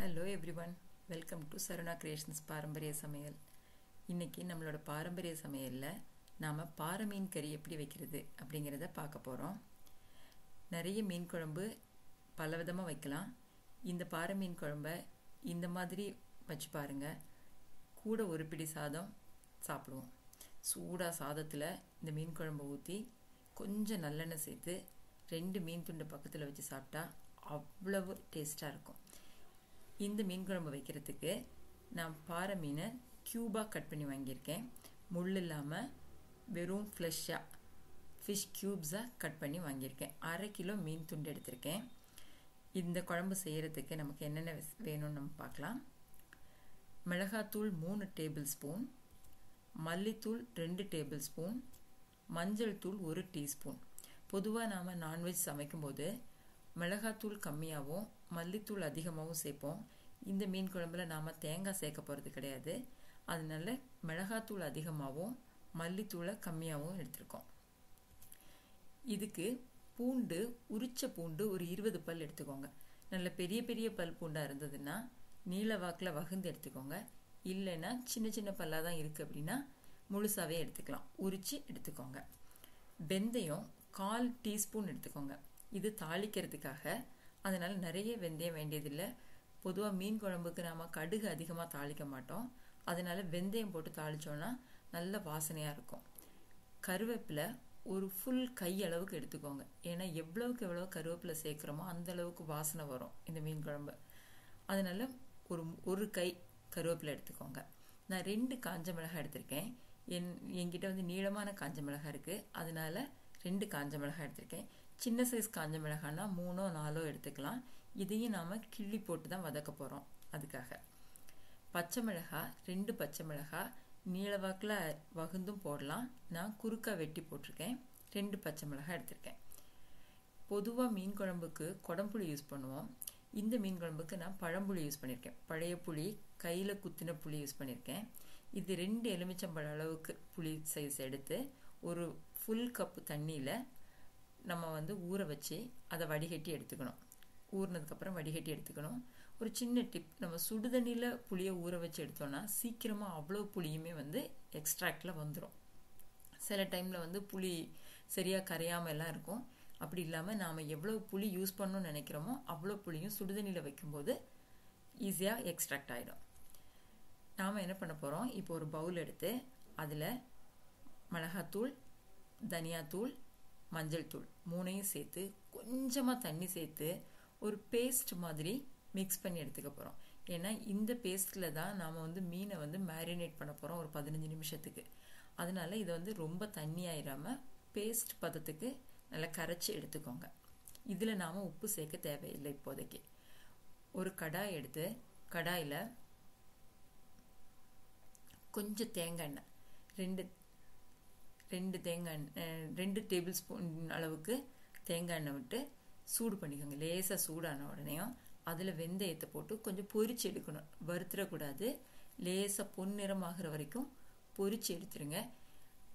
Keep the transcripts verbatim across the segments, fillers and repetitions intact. Hello everyone welcome to Saruna creations पारंपरिय समयल इनकी नम्मलोड पारंपरिय समयल नाम पारा मीन करी एप्पड़ी वेक्किरदु अप्पडिंगरदा पार्क्क पोरोम। नरिय मीन कुलंबु पल विधमा वेक्कलाम। इंद पारा मीन कुलंबु इंद मादिरी वच्चु पारुंगा। कूड ओरु पिडी सादम साप्पिडुवोम। सूडा सादत्तुल इंद मीन कुलंबु ஊத்தி கொஞ்சம் நல்லெண்ணெய் சேர்த்து ரெண்டு மீன் துண்டு பக்கத்துல வச்சு சாப்பிட்டா அவ்வளவு டேஸ்டா இருக்கும்। இந்த மீன் குழம்பு வைக்கிறதுக்கு நான் பாறை மீனை கியூபா கட் பண்ணி வாங்கியிருக்கேன்। முள் இல்லாம வெறும் ஃப்ளஷா ஃபிஷ் கியூப்ஸா கட் பண்ணி வாங்கியிருக்கேன்। அரை கிலோ மீன் துண்டு எடுத்திருக்கேன்। இந்த குழம்பு செய்யறதுக்கு நமக்கு என்னென்ன வேணும்னு நம்ம பார்க்கலாம்। மிளகாத்தூள் மூணு டேபிள் ஸ்பூன், மல்லித்தூள் ரெண்டு டேபிள் ஸ்பூன், மஞ்சள் தூள் ஒரு டீஸ்பூன்। பொதுவா நாம நான்வெஜ் சமைக்கும்போது மிளகாத்தூள் கம்மியாகவும் மல்லித்தூள் அதிகமாகவும் சேர்ப்போம்। இந்த மீன் குழம்புல நாம தேங்காய் சேர்க்க போறது கிடையாது, அதனால மிளகாத்தூள் அதிகமாகவும் மல்லித்தூளை கம்மியாகவும் எடுத்துக்கோம்। இதுக்கு பூண்டு, உரிச்ச பூண்டு ஒரு இருபது பல் எடுத்துக்கோங்க। நல்ல பெரிய பெரிய பல் பூண்டா இருந்ததுன்னா நீல வாக்குல வகுந்து எடுத்துக்கோங்க, இல்லைன்னா சின்ன சின்ன பல்லா தான் இருக்கு அப்படின்னா முழுசாவே எடுத்துக்கலாம், உரிச்சு எடுத்துக்கோங்க। வெந்தயம் கால் டீஸ்பூன் எடுத்துக்கோங்க, இது தாளிக்கிறதுக்காக, அதனால நிறைய வெந்தயம் வேண்டியதில்லை। பொதுவாக மீன் குழம்புக்கு நாம கடுகு அதிகமாக தாளிக்க மாட்டோம், அதனால வெந்தயம் போட்டு தாளிச்சோம்னா நல்ல வாசனையாக இருக்கும்। கருவேப்பிலை ஒரு ஃபுல் கை அளவுக்கு எடுத்துக்கோங்க, ஏன்னா எவ்வளவுக்கு எவ்வளோ கருவேப்பிலை சேர்க்குறோமோ அந்த அளவுக்கு வாசனை வரும் இந்த மீன் குழம்பு, அதனால ஒரு ஒரு கை கருவேப்பிலை எடுத்துக்கோங்க। நான் ரெண்டு காஞ்ச மிளகாய் எடுத்திருக்கேன், என் என்கிட்ட வந்து நீளமான காஞ்ச மிளகாய் இருக்குது, அதனால ரெண்டு காஞ்ச மிளகாய் எடுத்திருக்கேன்। சின்ன சைஸ் காஞ்ச மிளகாய்னா மூணோ நாலோ எடுத்துக்கலாம், இதையும் நாம் கிள்ளி போட்டு தான் வதக்க போகிறோம்। அதுக்காக பச்சை மிளகாய் ரெண்டு பச்சை மிளகாய் நீளவாக்கில் வகுந்தும் போடலாம், நான் குறுக்கா வெட்டி போட்டிருக்கேன்। ரெண்டு பச்சை மிளகாய் எடுத்திருக்கேன்। பொதுவாக மீன் குழம்புக்கு குடம்புளி யூஸ் பண்ணுவோம், இந்த மீன் குழம்புக்கு நான் பழம்புளி யூஸ் பண்ணியிருக்கேன், பழைய புளி, கையில் குத்தின புளி யூஸ் பண்ணியிருக்கேன்। இது ரெண்டு எலுமிச்சம்பழம் அளவுக்கு புளி சைஸ் எடுத்து ஒரு ஃபுல் கப்பு தண்ணியில் நம்ம வந்து ஊற வச்சு அதை வடிகட்டி எடுத்துக்கணும்। ஊறினதுக்கப்புறம் வடிகட்டி எடுத்துக்கணும்। ஒரு சின்ன டிப், நம்ம சுடு தண்ணியில் புளியை ஊற வச்சு எடுத்தோம்னா சீக்கிரமாக அவ்வளோ புளியுமே வந்து எக்ஸ்ட்ராக்டில் வந்துடும்। சில டைமில் வந்து புளி சரியாக கரையாமல் எல்லாம் இருக்கும், அப்படி இல்லாமல் நாம் எவ்வளோ புளி யூஸ் பண்ணணும்னு நினைக்கிறோமோ அவ்வளோ புளியும் சுடு தண்ணியில் வைக்கும்போது ஈஸியாக எக்ஸ்ட்ராக்ட் ஆகிடும்। நாம் என்ன பண்ண போகிறோம், இப்போ ஒரு பவுல் எடுத்து அதில் மிளகாத்தூள், தனியாத்தூள், மஞ்சள் தூள் மூணையும் சேர்த்து கொஞ்சமாக தண்ணி சேர்த்து ஒரு பேஸ்ட் மாதிரி மிக்ஸ் பண்ணி எடுத்துக்க போகிறோம்। ஏன்னா இந்த பேஸ்ட்டில் தான் நாம் வந்து மீனை வந்து மேரினேட் பண்ண போகிறோம் ஒரு பதினஞ்சு நிமிஷத்துக்கு, அதனால இதை வந்து ரொம்ப தண்ணி ஆயிடாமல் பேஸ்ட் பதத்துக்கு நல்லா கரைச்சி எடுத்துக்கோங்க। இதில் நாம் உப்பு சேர்க்க தேவையில்லை இப்போதைக்கு। ஒரு கடாய் எடுத்து கடாயில் கொஞ்சம் தேங்காய் எண்ணெய், ரெண்டு ரெண்டு தேங்காய் ரெண்டு டேபிள் ஸ்பூன் அளவுக்கு தேங்காய் எண்ணெய் விட்டு சூடு பண்ணிக்கோங்க। லேசாக சூடான உடனேயும் அதில் வெந்தயத்தை போட்டு கொஞ்சம் பொரிச்சு எடுக்கணும், வறுத்துடக்கூடாது, லேசாக பொன்னிறமாகிற வரைக்கும் பொரிச்சு எடுத்துருங்க।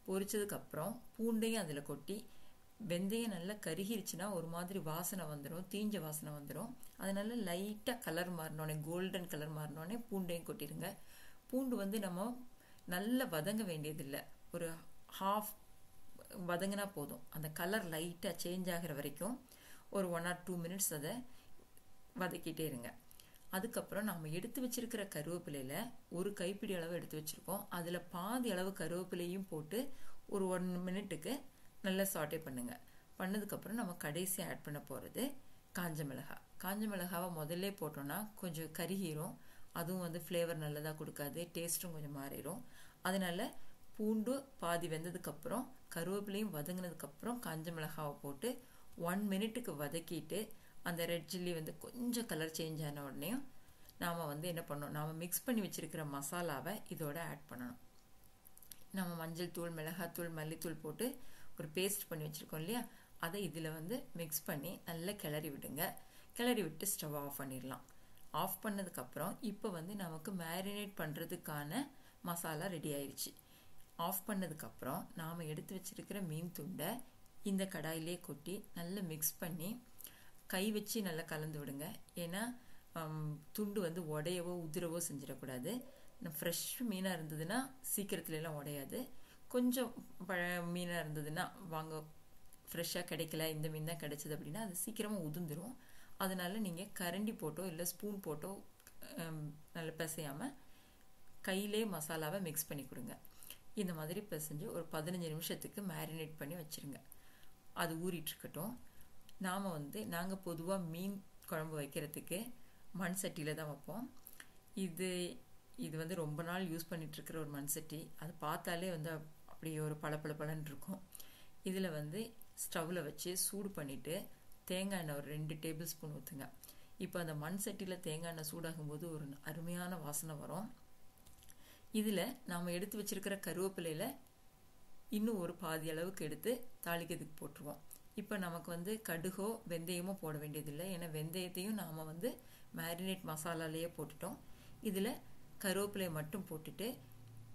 பொரிச்சதுக்கப்புறம் பூண்டையும் அதில் கொட்டி வெந்தயம் நல்லா கருகிருச்சுன்னா ஒரு மாதிரி வாசனை வந்துடும், தீஞ்ச வாசனை வந்துடும், அதனால லைட்டாக கலர் மாறினோடனே கோல்டன் கலர் மாறினோடனே பூண்டையும் கொட்டிடுங்க। பூண்டு வந்து நம்ம நல்லா வதங்க வேண்டியதில்லை, ஒரு ஹாஃப் வதங்கினா போதும், அந்த கலர் லைட்டாக சேஞ்ச் ஆகிற வரைக்கும் ஒரு ஒன் ஆர் டூ மினிட்ஸ் அதை வதக்கிட்டே இருங்க। அதுக்கப்புறம் நாம் எடுத்து வச்சிருக்கிற கருவேப்பிலையில் ஒரு கைப்பிடி அளவு எடுத்து வச்சுருக்கோம், அதில் பாதி அளவு கருவேப்பிலையும் போட்டு ஒரு ஒன் மினிட்டுக்கு நல்லா சாட்டே பண்ணுங்க। பண்ணதுக்கப்புறம் நம்ம கடைசியாக ஆட் பண்ண போகிறது காஞ்ச மிளகாய்। காஞ்ச மிளகாவை முதல்ல போட்டோன்னா கொஞ்சம் கருகிரும், அதுவும் வந்து ஃப்ளேவர் நல்லதாக கொடுக்காது, டேஸ்ட்டும் கொஞ்சம் மாறிடும், அதனால பூண்டு பாதி வெந்ததுக்கப்புறம் கருவேப்பிலையும் வதங்கினதுக்கப்புறம் காஞ்ச மிளகாவை போட்டு ஒன் மினிட்டுக்கு வதக்கிட்டு அந்த ரெட் சில்லி வந்து கொஞ்சம் கலர் சேஞ்ச் ஆன உடனே நாம் வந்து என்ன பண்ணணும், நாம் மிக்ஸ் பண்ணி வச்சுருக்கிற மசாலாவை இதோட ஆட் பண்ணணும்। நம்ம மஞ்சள் தூள், மிளகாத்தூள், மல்லித்தூள் போட்டு ஒரு பேஸ்ட் பண்ணி வச்சுருக்கோம் இல்லையா, அதை இதில் வந்து மிக்ஸ் பண்ணி நல்லா கிளறி விடுங்க। கிளறி விட்டு ஸ்டவ் ஆஃப் பண்ணிடலாம்। ஆஃப் பண்ணதுக்கப்புறம் இப்போ வந்து நமக்கு மேரினேட் பண்ணுறதுக்கான மசாலா ரெடி ஆயிடுச்சு। ஆஃப் பண்ணதுக்கப்புறம் நாம் எடுத்து வச்சிருக்கிற மீன் துண்டை இந்த கடாயிலே கொட்டி நல்லா மிக்ஸ் பண்ணி கை வச்சு நல்லா கலந்து விடுங்க, ஏன்னா துண்டு வந்து உடையவோ உதிரவோ செஞ்சிடக்கூடாது. நம்ம ஃப்ரெஷ் மீனாக இருந்ததுன்னா சீக்கிரத்துலலாம் உடையாது. கொஞ்சம் பழைய மீனாக இருந்ததுன்னா வாங்க ஃப்ரெஷ்ஷாக கிடைக்கல இந்த மீன் தான் கிடைச்சது அப்படின்னா அது சீக்கிரமாக உதிர்ந்துடும். அதனால நீங்கள் கரண்டி போட்டோ இல்லை ஸ்பூன் போட்டோ நல்லா பிசையாமல் கையிலே மசாலாவை மிக்ஸ் பண்ணி கொடுங்க. இந்த மாதிரி பிசைஞ்சு ஒரு பதினஞ்சு நிமிஷத்துக்கு மேரினேட் பண்ணி வச்சுருங்க. அது ஊறிட்டுருக்கட்டும். நாம் வந்து நாங்கள் பொதுவாக மீன் குழம்பு வைக்கிறதுக்கு மண் சட்டியில் தான் வைப்போம். இது இது வந்து ரொம்ப நாள் யூஸ் பண்ணிகிட்ருக்கிற ஒரு மண் சட்டி. அது பார்த்தாலே வந்து அப்படி ஒரு பளபளபளன்னு இருக்கும். இதில் வந்து ஸ்டவ்வில் வச்சு சூடு பண்ணிவிட்டு தேங்காய் எண்ணெய் ஒரு ரெண்டு டேபிள் ஸ்பூன் ஊற்றுங்க. இப்போ அந்த மண் சட்டியில் தேங்காய் எண்ணெய் சூடாகும்போது ஒரு அருமையான வாசனை வரும். இதில் நாம் எடுத்து வச்சுருக்கிற கருவேப்பிலையில் இன்னும் ஒரு பாதி அளவுக்கு எடுத்து தாளிக்கிறதுக்கு போட்டுருவோம். இப்போ நமக்கு வந்து கடுகோ வெந்தயமோ போட வேண்டியதில்லை. ஏன்னா வெந்தயத்தையும் நாம் வந்து மேரினேட் மசாலாலேயே போட்டுட்டோம். இதில் கருவேப்பிலையை மட்டும் போட்டுட்டு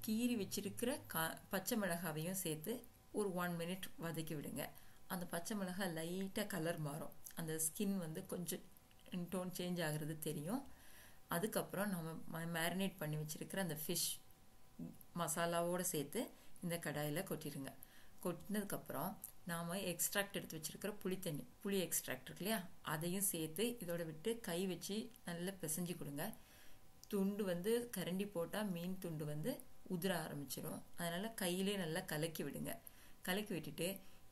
கீறி வச்சிருக்கிற கா பச்சை மிளகாவையும் சேர்த்து ஒரு ஒன் மினிட் வதக்கி விடுங்க. அந்த பச்சை மிளகாய் லைட்டாக கலர் மாறும். அந்த ஸ்கின் வந்து கொஞ்சம் டோன் சேஞ்ச் ஆகிறது தெரியும். அதுக்கப்புறம் நம்ம மேரினேட் பண்ணி வச்சுருக்கிற அந்த ஃபிஷ் மசாலாவோடு சேர்த்து இந்த கடாயில் கொட்டிடுங்க. கொட்டினதுக்கப்புறம் நாம் எக்ஸ்ட்ராக்ட் எடுத்து வச்சுருக்கிற புளி தண்ணி புளி எக்ஸ்ட்ராக்ட் இருக்கு இல்லையா, அதையும் சேர்த்து இதோட விட்டு கை வச்சு நல்லா பிசைஞ்சு கொடுங்க. துண்டு வந்து கரண்டி போட்டால் மீன் துண்டு வந்து உதிர ஆரம்பிச்சிடும். அதனால் கையிலே நல்லா கலக்கி விடுங்க. கலக்கி விட்டுட்டு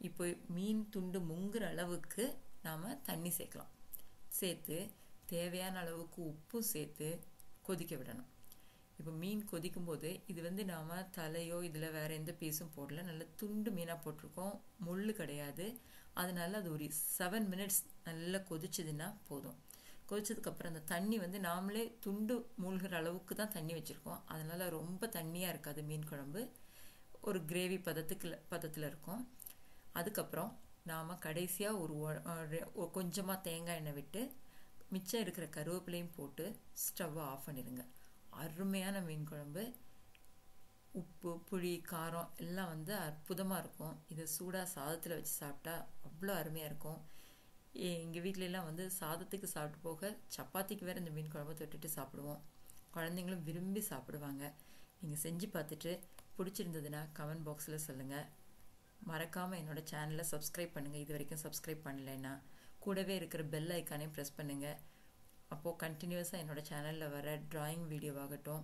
இப்போ மீன் துண்டு முங்குற அளவுக்கு நாம் தண்ணி சேர்க்கலாம். சேர்த்து தேவையான அளவுக்கு உப்பும் சேர்த்து கொதிக்க விடணும். இப்போ மீன் கொதிக்கும்போது இது வந்து நாம் தலையோ இதில் வேறு எந்த பீஸும் போடல, நல்ல துண்டு மீனாக போட்டிருக்கோம், முள்ளு கிடையாது. அதனால அது ஒரு செவன் மினிட்ஸ் நல்லா கொதிச்சதுன்னா போதும். கொதிச்சதுக்கப்புறம் அந்த தண்ணி வந்து நாமளே துண்டு மூழ்கிற அளவுக்கு தான் தண்ணி வச்சுருக்கோம். அதனால் ரொம்ப தண்ணியாக இருக்காது மீன் குழம்பு, ஒரு கிரேவி பதத்துக்கு பதத்தில் இருக்கும். அதுக்கப்புறம் நாம் கடைசியாக ஒரு கொஞ்சமாக தேங்காய் எண்ணெய் விட்டு மிச்சம் இருக்கிற கருவேப்பிலையும் போட்டு ஸ்டவ்வை ஆஃப் பண்ணிடுங்க. அருமையான மீன் குழம்பு. உப்பு புளி காரம் எல்லாம் வந்து அற்புதமாக இருக்கும். இது சூடாக சாதத்தில் வச்சு சாப்பிட்டா அவ்வளோ அருமையாக இருக்கும். எங்கள் வீட்டிலலாம் வந்து சாதத்துக்கு சாப்பிட்டு போக சப்பாத்திக்கு வேறு இந்த மீன் குழம்பு தொட்டுட்டு சாப்பிடுவோம். குழந்தைங்களும் விரும்பி சாப்பிடுவாங்க. நீங்கள் செஞ்சு பார்த்துட்டு பிடிச்சிருந்ததுன்னா கமெண்ட் பாக்ஸில் சொல்லுங்கள். மறக்காமல் என்னோடய சேனலை சப்ஸ்கிரைப் பண்ணுங்கள். இது வரைக்கும் சப்ஸ்கிரைப் பண்ணலைன்னா கூடவே இருக்கிற பெல் ஐக்கானையும் ப்ரெஸ் பண்ணுங்கள். அப்போது கண்டினியூஸாக என்னோடய சேனலில் வர ட்ராயிங் வீடியோவாகட்டும்,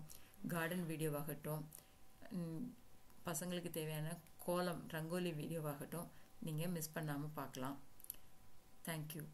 கார்டன் வீடியோவாகட்டும், பசங்களுக்கு தேவையான கோலம் ரங்கோலி வீடியோவாகட்டும் நீங்கள் மிஸ் பண்ணாமல் பார்க்கலாம். தேங்க்யூ.